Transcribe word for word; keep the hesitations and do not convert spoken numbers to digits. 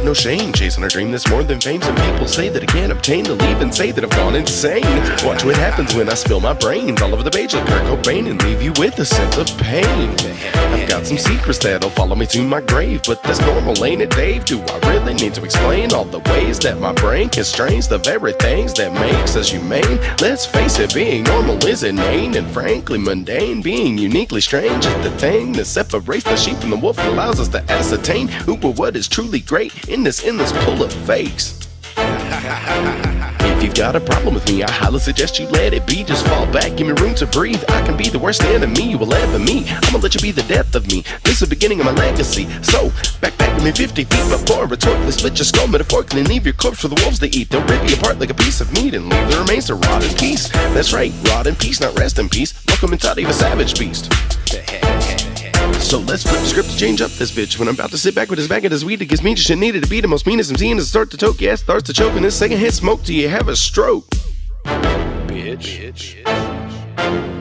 have no shame, chasing a dream that's more than fame. Some people say that I can't obtain the leave and say that I've gone insane. Watch what happens when I spill my brains all over the page like Kurt Cobain and leave you with a sense of pain. I've got some secrets that'll follow me to my grave, but that's normal, ain't it, Dave? Do I really need to explain all the ways that my brain constrains the very things that makes us humane? Let's face it, being normal is inane and frankly mundane. Being uniquely strange is the thing that separates the sheep from the wolf, allows us to ascertain who or what is truly great in this endless pool of fakes. If you've got a problem with me, I highly suggest you let it be. Just fall back, give me room to breathe. I can be the worst enemy you will ever meet. I'ma let you be the death of me. This is the beginning of my legacy. So, back back with me fifty feet before I rhetorically split your skull metaphorically and leave your corpse for the wolves to eat. They'll rip you apart like a piece of meat and leave the remains to rot in peace. That's right, rot in peace, not rest in peace. Welcome inside of a savage beast. So let's flip the script to change up this bitch. When I'm about to sit back with his back at his weed, it gives me just shit needed to be the most meanest I'm seeing to start to choke. Yeah, starts to choke, and this second hit smoke till you have a stroke. Bitch. Bitch.